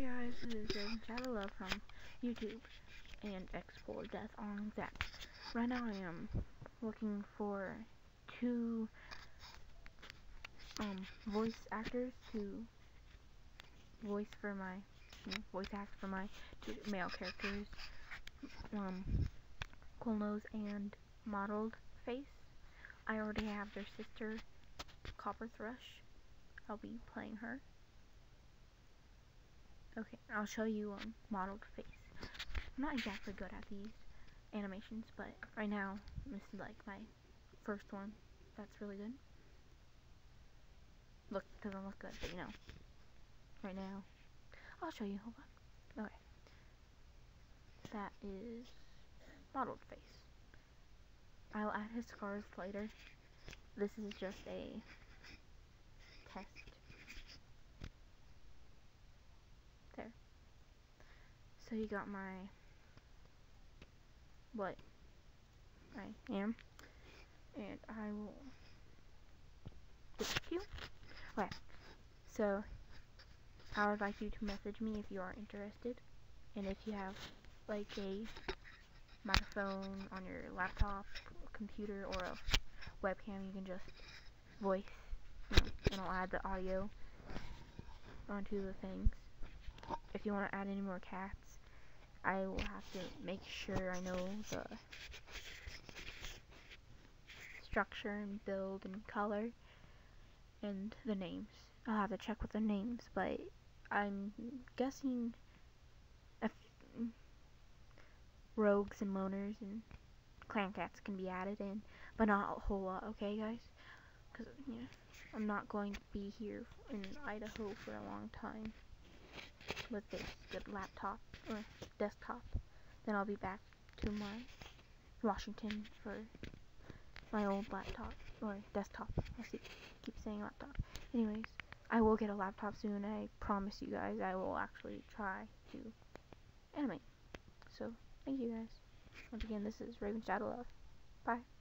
Hey guys, this is RavenShadowLove from YouTube and X4 Death on Zap. Right now I am looking for two voice actors to voice act for my two male characters, Coolnose and Mottled Face. I already have their sister, Copper Thrush. I'll be playing her. Okay, I'll show you Mottled Face. I'm not exactly good at these animations, but right now this is like my first one. That's really good. Look, it doesn't look good, but you know. Right now, I'll show you. Hold on. Okay, that is Mottled Face. I'll add his scars later. This is just a test. So you got my, what I am, and I will get you. Okay, so I would like you to message me if you are interested, and if you have like a microphone on your laptop, or computer, or a webcam, you can just voice, and I'll add the audio onto the things. If you want to add any more cats, I will have to make sure I know the structure and build and color and the names. I'll have to check with the names, but I'm guessing rogues and loners and clan cats can be added in, but not a whole lot, okay guys? Because yeah, I'm not going to be here in Idaho for a long time with this good laptop or desktop. Then I'll be back to my Washington for my old laptop or desktop. I keep saying laptop. Anyways, I will get a laptop soon. I promise you guys I will actually try to animate. So thank you guys. Once again, this is RavenShadowLove. Bye.